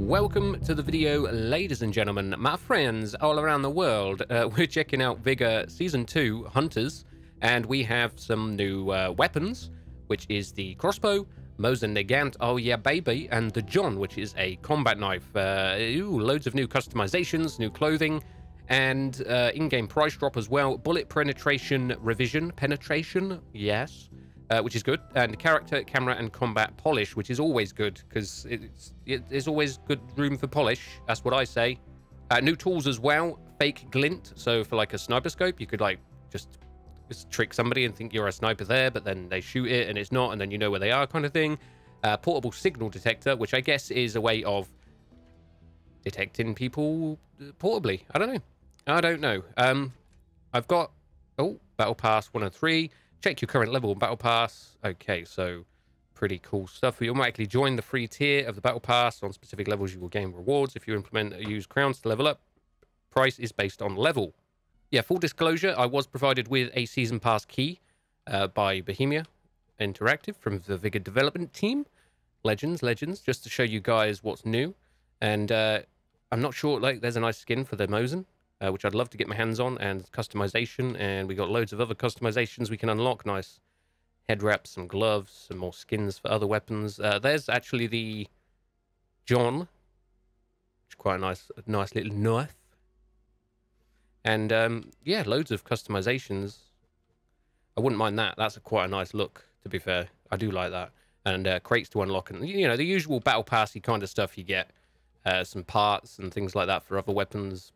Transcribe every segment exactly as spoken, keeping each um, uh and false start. Welcome to the video, ladies and gentlemen, my friends all around the world. Uh, we're checking out Vigor Season two Hunters, and we have some new uh, weapons, which is the Crossbow, Mosin Nagant, oh yeah baby, and the John, which is a combat knife. Uh, ooh, loads of new customizations, new clothing, and uh, in-game price drop as well. Bullet penetration revision, penetration, yes, uh, which is good. And character, camera, and combat polish, which is always good, because it's it, there's always good room for polish. That's what I say. Uh, new tools as well, fake glint. So for like a sniper scope, you could like just... Just trick somebody and think you're a sniper there, but then they shoot it and it's not, and then you know where they are, kind of thing. Uh, portable signal detector, which I guess is a way of detecting people portably. I don't know. I don't know. Um, I've got... Oh, Battle Pass one oh three. Check your current level in Battle Pass. Okay, so pretty cool stuff. You automatically join the free tier of the Battle Pass. On specific levels, you will gain rewards if you implement or use crowns to level up. Price is based on level. Yeah, full disclosure, I was provided with a season pass key uh, by Bohemia Interactive from the Vigor development team. Legends, legends, just to show you guys what's new. And uh, I'm not sure, like, there's a nice skin for the Mosin, uh, which I'd love to get my hands on, and customization. And we got loads of other customizations we can unlock. Nice head wraps, some gloves, some more skins for other weapons. Uh, there's actually the John, which is quite a nice, nice little knife. And, um, yeah, loads of customizations. I wouldn't mind that. That's a quite a nice look, to be fair. I do like that. And uh, crates to unlock. And, you know, the usual battle passy kind of stuff you get. Uh, some parts and things like that for other weapons.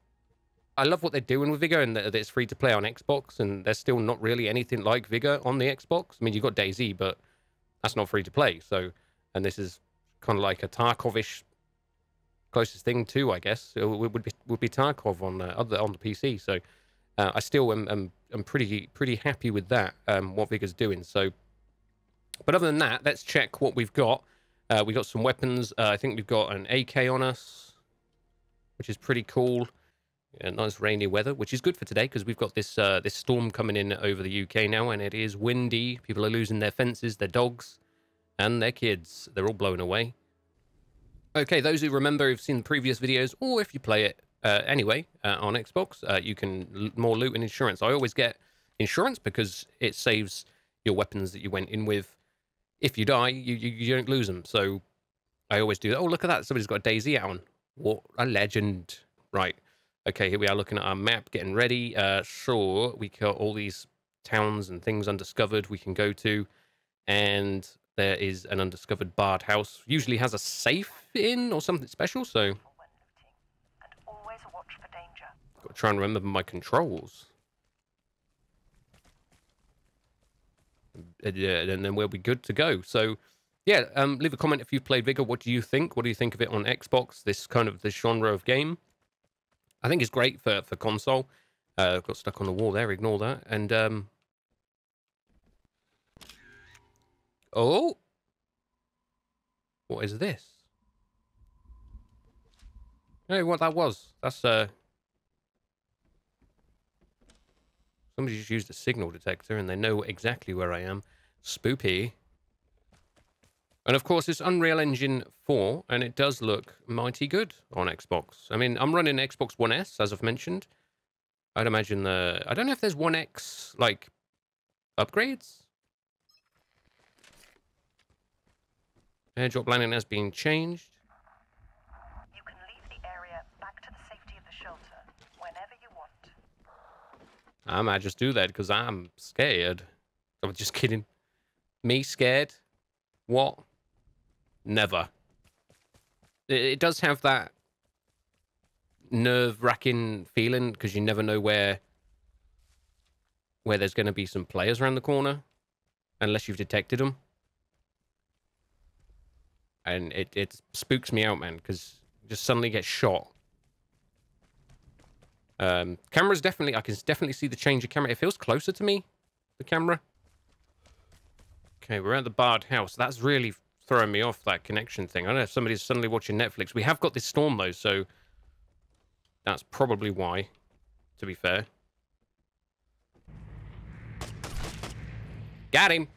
I love what they're doing with Vigor, and that it's free to play on Xbox. And there's still not really anything like Vigor on the Xbox. I mean, you've got DayZ, but that's not free to play. So, and this is kind of like a Tarkov-ish closest thing to, I guess, it would be would be Tarkov on uh, other on the P C. So uh, I still am I'm, I'm pretty pretty happy with that, um, what Vigor's doing. So, but other than that, let's check what we've got. Uh, we got some weapons. Uh, I think we've got an A K on us, which is pretty cool. Yeah, nice rainy weather, which is good for today because we've got this uh, this storm coming in over the U K now, and it is windy. People are losing their fences, their dogs, and their kids. They're all blown away. Okay, those who remember who've seen the previous videos, or if you play it uh, anyway uh, on Xbox, uh, you can more loot and insurance. I always get insurance because it saves your weapons that you went in with. If you die, you, you, you don't lose them. So I always do that. Oh, look at that. Somebody's got a DayZ out on. What a legend. Right. Okay, here we are looking at our map, getting ready. Uh, sure, we got all these towns and things undiscovered we can go to. And... there is an undiscovered barred house. Usually has a safe in or something special, so... and always a watch for danger. Got to try and remember my controls. And, yeah, and then we'll be good to go. So, yeah, um, leave a comment if you've played Vigor. What do you think? What do you think of it on Xbox? This kind of this genre of game. I think it's great for, for console. Uh, got stuck on the wall there. Ignore that. And... Um, oh, what is this? I don't know what that was. That's uh, somebody just used a signal detector, and they know exactly where I am. Spoopy. And of course, it's Unreal Engine four, and it does look mighty good on Xbox. I mean, I'm running Xbox One S, as I've mentioned. I'd imagine the. I don't know if there's One X like upgrades. Airdrop landing has been changed. You can leave the area back to the safety of the shelter whenever you want. I might just do that because I'm scared. I'm just kidding. Me scared? What? Never. It, it does have that nerve-wracking feeling because you never know where where there's going to be some players around the corner unless you've detected them. And it, it spooks me out, man, because just suddenly get shot. Um, camera's definitely... I can definitely see the change of camera. It feels closer to me, the camera. Okay, we're at the barred house. That's really throwing me off, that connection thing. I don't know if somebody's suddenly watching Netflix. We have got this storm, though, so... that's probably why, to be fair. Got him!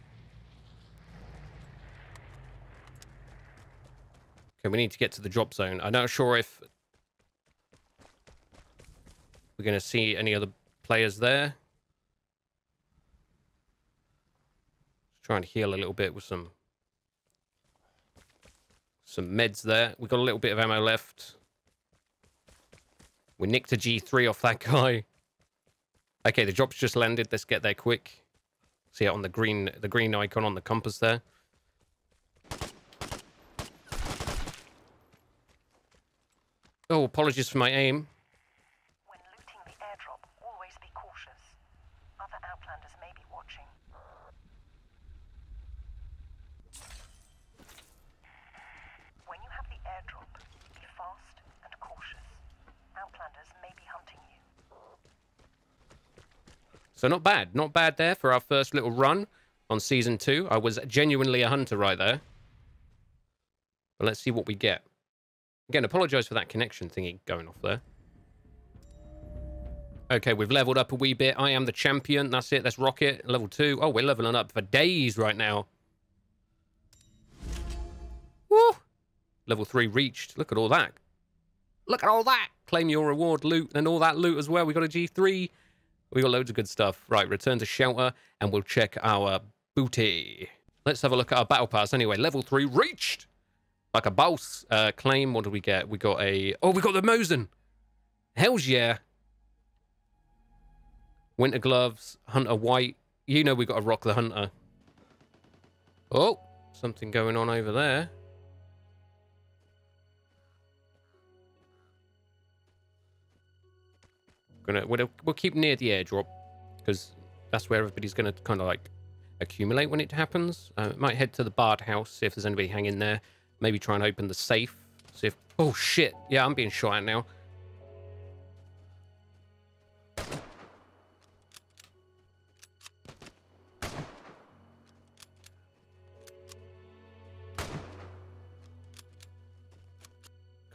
Okay, we need to get to the drop zone. I'm not sure if we're going to see any other players there. Try and heal a little bit with some some meds there. We've got a little bit of ammo left. We nicked a G three off that guy. Okay, the drop's just landed. Let's get there quick. See it on the green, the green icon on the compass there. Oh, apologies for my aim. When looting the airdrop, always be cautious. Other Outlanders may be watching. When you have the airdrop, be fast and cautious. Outlanders may be hunting you. So not bad. Not bad there for our first little run on Season two. I was genuinely a hunter right there. But let's see what we get. Again, apologise for that connection thingy going off there. Okay, we've leveled up a wee bit. I am the champion. That's it. Let's rock it. Level two. Oh, we're leveling up for days right now. Woo! Level three reached. Look at all that. Look at all that. Claim your reward loot and all that loot as well. We got a G three. We got loads of good stuff. Right, return to shelter and we'll check our booty. Let's have a look at our battle pass anyway. Level three reached. Like a boss uh, claim. What did we get? We got a... Oh, we got the Mosin. Hells yeah. Winter gloves. Hunter white. You know we got to rock the hunter. Oh, something going on over there. Gonna We'll, we'll keep near the airdrop. Because that's where everybody's going to kind of like accumulate when it happens. Uh, might head to the Bard house. See if there's anybody hanging there. Maybe try and open the safe. See if... Oh, shit. Yeah, I'm being shot at now.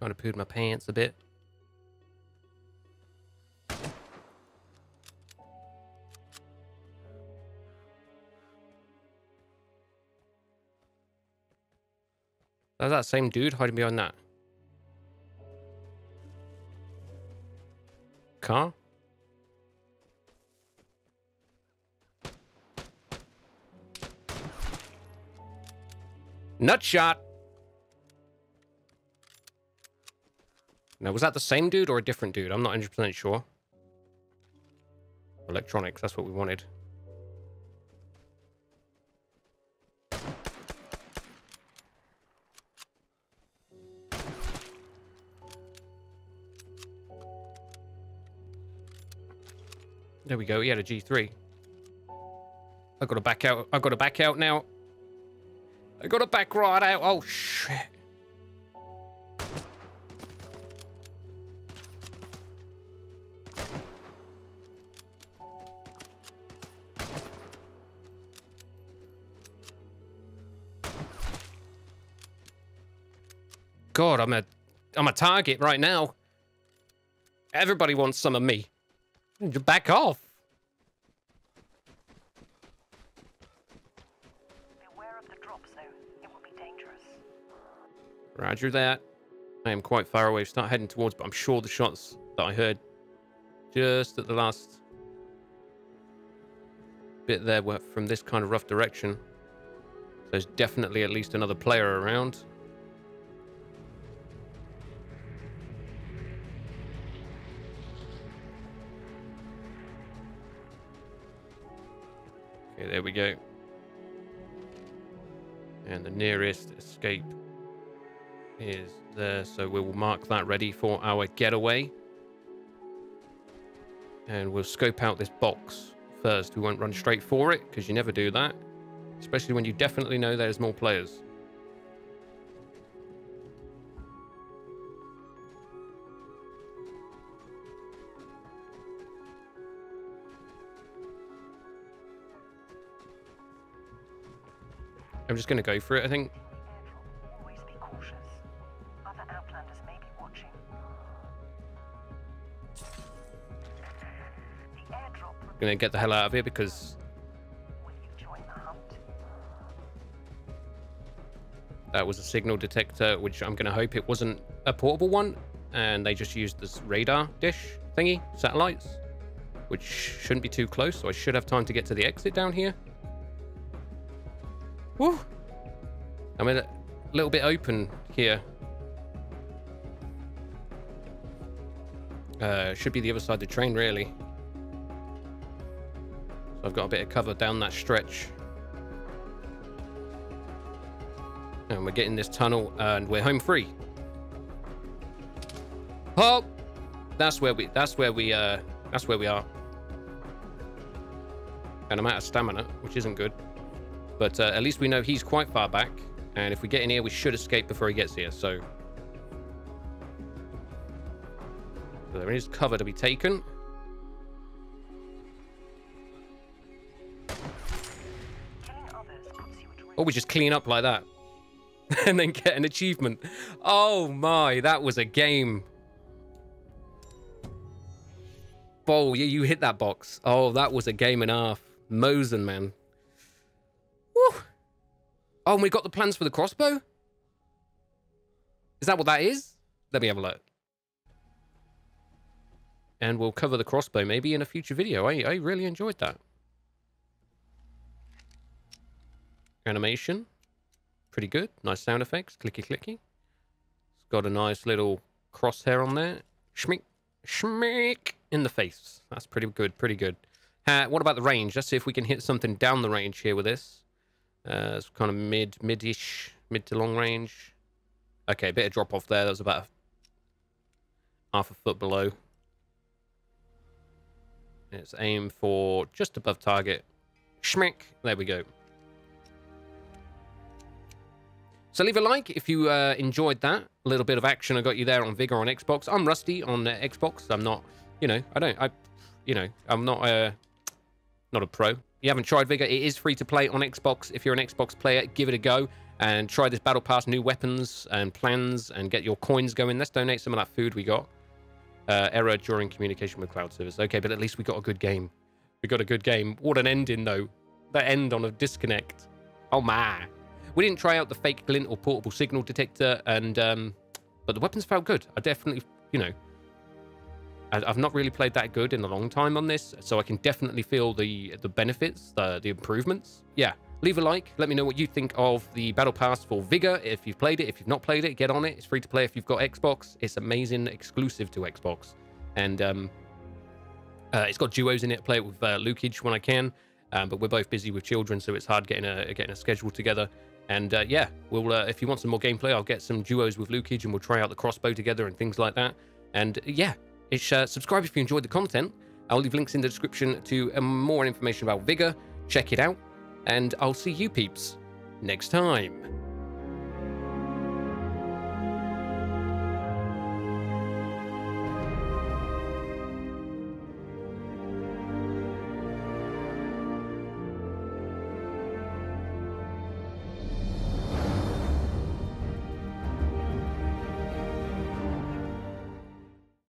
Kind of pooed my pants a bit. That's that same dude hiding behind that car. Nutshot. Now, was that the same dude or a different dude? I'm not one hundred percent sure. Electronics, that's what we wanted. There we go. He had a G three. I've got to back out. I've got to back out now. I've got to back right out. Oh, shit. God, I'm a, I'm a target right now. Everybody wants some of me. Back off. Beware of the drop zone. It will be dangerous. Roger that. I am quite far away. Start heading towards, but I'm sure the shots that I heard just at the last bit there were from this kind of rough direction. There's definitely at least another player around. There we go. And the nearest escape is there. So we will mark that ready for our getaway. And we'll scope out this box first. We won't run straight for it because you never do that. Especially when you definitely know there's more players. I'm just going to go for it, I think. Always be cautious. Other Outlanders may be watching. The airdrop. I'm going to get the hell out of here because... Will you join the hunt? That was a signal detector, which I'm going to hope it wasn't a portable one, and they just used this radar dish thingy, satellites, which shouldn't be too close, so I should have time to get to the exit down here. Woo! I'm in a little bit open here. Uh, should be the other side of the train, really. So I've got a bit of cover down that stretch. And we're getting this tunnel, and we're home free. Oh, that's where we. That's where we. Uh, that's where we are. And I'm out of stamina, which isn't good. But uh, at least we know he's quite far back. And if we get in here, we should escape before he gets here. So. There is cover to be taken. Or we just clean up like that. And then get an achievement. Oh my, that was a game. Bowl, yeah, you hit that box. Oh, that was a game and a half. Mosin, man. Woo. Oh, and we got the plans for the crossbow? Is that what that is? Let me have a look. And we'll cover the crossbow maybe in a future video. I, I really enjoyed that. Animation. Pretty good. Nice sound effects. Clicky clicky. It's got a nice little crosshair on there. Schmick. Schmick. In the face. That's pretty good. Pretty good. Uh, what about the range? Let's see if we can hit something down the range here with this. Uh, it's kind of mid, mid-ish, mid to long range. Okay, a bit of drop off there. That was about a half a foot below. Let's aim for just above target. Schmick. There we go. So leave a like if you uh, enjoyed that. A little bit of action I got you there on Vigor on Xbox. I'm rusty on uh, Xbox. I'm not, you know, I don't, I, you know, I'm not a, not a pro. If you haven't tried Vigor, it is free to play on Xbox. If you're an Xbox player, give it a go and try this Battle Pass, new weapons and plans, and get your coins going. Let's donate some of that food we got. Uh, error during communication with cloud service. Okay, but at least we got a good game. We got a good game. What an ending, though. That end on a disconnect. Oh, my. We didn't try out the fake glint or portable signal detector, and um, but the weapons felt good. I definitely, you know, I, I've not really played that good in a long time on this, so I can definitely feel the the benefits, the, the improvements. Yeah, leave a like. Let me know what you think of the Battle Pass for Vigor. If you've played it, if you've not played it, get on it. It's free to play if you've got Xbox. It's amazing, exclusive to Xbox. And um, uh, it's got duos in it. I play it with uh, Lukich when I can, um, but we're both busy with children, so it's hard getting a, getting a schedule together. And uh, yeah, we'll uh, if you want some more gameplay, I'll get some duos with Lukich and we'll try out the crossbow together and things like that. And yeah, it's, uh, subscribe if you enjoyed the content. I'll leave links in the description to uh, more information about Vigor. Check it out. And I'll see you peeps next time.